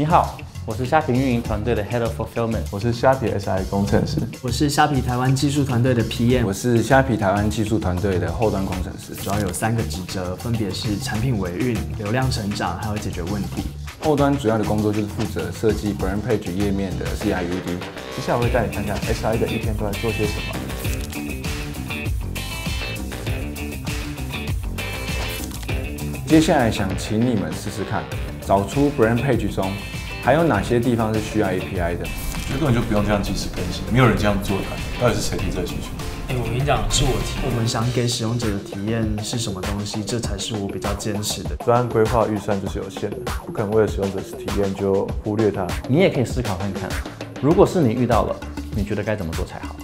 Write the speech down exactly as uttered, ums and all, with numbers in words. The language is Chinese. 你好，我是虾皮运营团队的 Head of Fulfillment， 我是虾皮 S I 工程师，我是虾皮台湾技术团队的 P M， 我是虾皮台湾技术团队的后端工程师。主要有三个职责，分别是产品维运、流量成长，还有解决问题。后端主要的工作就是负责设计 Brand Page 页面的 C I U D。接下来我会带你看看 S I 的一天都在做些什么。 接下来想请你们试试看，找出 Brand Page 中还有哪些地方是需要 A P I 的。我觉得根本就不用这样及时更新，没有人这样做的。到底是谁提这个需求？哎、欸，我跟你讲，是我提。我们想给使用者的体验是什么东西，这才是我比较坚持的。专案规划预算就是有限的，不可能为了使用者体验就忽略它。你也可以思考看看，如果是你遇到了，你觉得该怎么做才好？